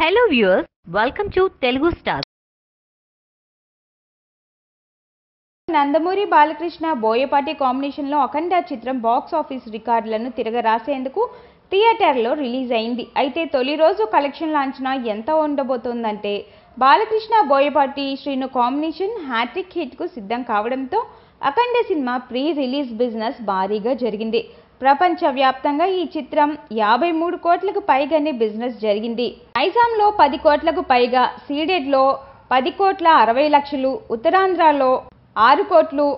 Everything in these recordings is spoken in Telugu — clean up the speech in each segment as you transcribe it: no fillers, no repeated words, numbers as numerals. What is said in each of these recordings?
Hello viewers, welcome to Telugu Stars. Nandamuri Balakrishna Boyapati combination lo Akhanda chitram box office record lanu tiraga raseyenduku theater lo release ayindi. Aithe toli roju collection lanchana enta undabotundante Balakrishna Boyapati Shrinu combination hat trick hit ku siddham kavadamto Akhanda cinema pre-release business bariga jarigindi. ప్రపంచవ్యాప్తంగా ఈ చిత్రం 53 కోట్లకు పైగానే బిజినెస్ జరిగింది. నైజాంలో 10 కోట్లకు పైగా, సీడెడ్లో 10 కోట్ల 60 లక్షలు, ఉత్తరాంధ్రలో 6 కోట్లు,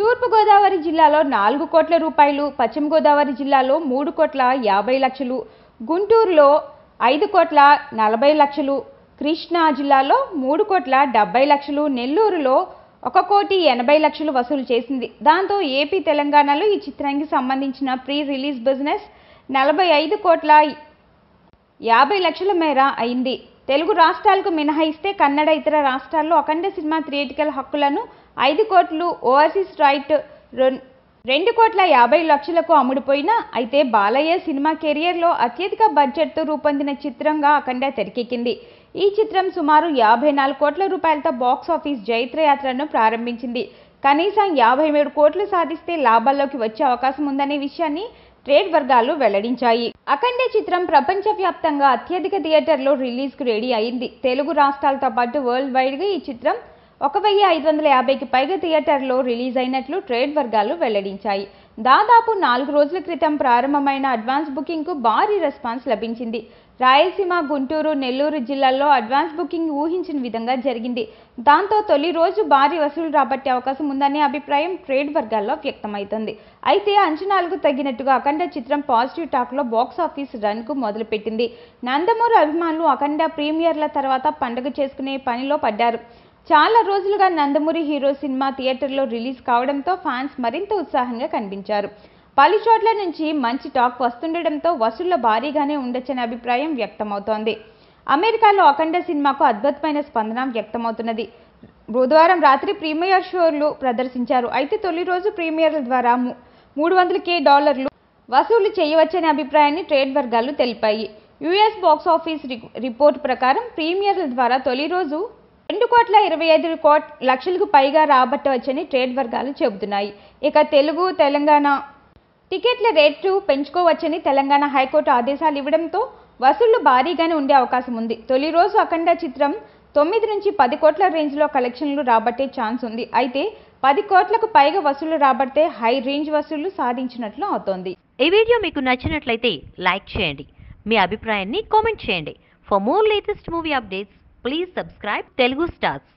తూర్పు గోదావరి జిల్లాలో 4 కోట్ల రూపాయలు, పశ్చిమ గోదావరి జిల్లాలో 3 కోట్ల 50 లక్షలు, గుంటూరులో 5 కోట్ల 40 లక్షలు, కృష్ణా జిల్లాలో 3 కోట్ల 70 లక్షలు, నెల్లూరులో 1 కోటి 80 లక్షలు వసూలు చేసింది. దాంతో ఏపీ తెలంగాణలో ఈ చిత్రానికి సంబంధించిన ప్రీ రిలీజ్ బిజినెస్ 45 కోట్ల 50 లక్షల మేర అయింది. తెలుగు రాష్ట్రాలకు మినహాయిస్తే కన్నడ ఇతర రాష్ట్రాల్లో అఖండ సినిమా థియేటికల్ హక్కులను 5 కోట్లు ఓవర్సీస్ రైట్ 2 కోట్ల 50 లక్షలకు అమ్ముడుపోయిన అయితే బాలయ్య సినిమా కెరియర్లో అత్యధిక బడ్జెట్తో రూపొందిన చిత్రంగా అఖండ తెరకెక్కింది. ఈ చిత్రం సుమారు 54 కోట్ల రూపాయలతో బాక్స్ ఆఫీస్ జైత్రయాత్రను ప్రారంభించింది. కనీసం 53 కోట్లు సాధిస్తే లాభాల్లోకి వచ్చే అవకాశం ఉందనే విషయాన్ని ట్రేడ్ వర్గాలు వెల్లడించాయి. అఖండ చిత్రం ప్రపంచవ్యాప్తంగా అత్యధిక థియేటర్లో రిలీజ్కు రెడీ అయింది. తెలుగు రాష్ట్రాలతో పాటు వరల్డ్ వైడ్గా ఈ చిత్రం 1550కి పైగా థియేటర్లో రిలీజ్ అయినట్లు ట్రేడ్ వర్గాలు వెల్లడించాయి. దాదాపు 4 రోజుల క్రితం ప్రారంభమైన అడ్వాన్స్ బుకింగ్కు భారీ రెస్పాన్స్ లభించింది. రాయలసీమ, గుంటూరు, నెల్లూరు జిల్లాల్లో అడ్వాన్స్ బుకింగ్ ఊహించిన విధంగా జరిగింది. దాంతో తొలి రోజు భారీ వసూలు రాబట్టే అవకాశం ఉందనే అభిప్రాయం ట్రేడ్ వర్గాల్లో వ్యక్తమవుతుంది. అయితే అంచనాలకు తగినట్టుగా అఖండ చిత్రం పాజిటివ్ టాక్లో బాక్స్ ఆఫీస్ రన్కు మొదలుపెట్టింది. నందమూరి అభిమానులు అఖండ ప్రీమియర్ల తర్వాత పండుగ చేసుకునే పనిలో పడ్డారు. చాలా రోజులుగా నందమూరి హీరో సినిమా థియేటర్లో రిలీజ్ కావడంతో ఫ్యాన్స్ మరింత ఉత్సాహంగా కనిపించారు. పలు చోట్ల నుంచి మంచి టాక్ వస్తుండటంతో వసూళ్లు భారీగానే ఉండొచ్చనే అభిప్రాయం వ్యక్తమవుతోంది. అమెరికాలో అఖండ సినిమాకు అద్భుతమైన స్పందన వ్యక్తమవుతున్నది. బుధవారం రాత్రి ప్రీమియర్ షోలు ప్రదర్శించారు. అయితే తొలి రోజు ప్రీమియర్ల ద్వారా $300K వసూలు చేయవచ్చనే అభిప్రాయాన్ని ట్రేడ్ వర్గాలు తెలిపాయి. యుఎస్ బాక్స్ ఆఫీస్ రిపోర్ట్ ప్రకారం ప్రీమియర్ల ద్వారా తొలి రోజు 2,25 లక్షలకు పైగా రాబట్టవచ్చని ట్రేడ్ వర్గాలు చెబుతున్నాయి. ఇక తెలుగు, తెలంగాణ టికెట్ల రేట్లు పెంచుకోవచ్చని తెలంగాణ హైకోర్టు ఆదేశాలు ఇవ్వడంతో వసూళ్లు భారీగానే ఉండే అవకాశం ఉంది. తొలి రోజు అఖండ చిత్రం 9 నుంచి 10 కోట్ల రేంజ్లో కలెక్షన్లు రాబట్టే ఛాన్స్ ఉంది. అయితే 10 కోట్లకు పైగా వసూళ్లు రాబడితే హై రేంజ్ వసూళ్లు సాధించినట్లు అవుతోంది. ఈ వీడియో మీకు నచ్చినట్లయితే లైక్ చేయండి, మీ అభిప్రాయాన్ని కామెంట్ చేయండి. For more latest movie updates, please subscribe Telugu Stars.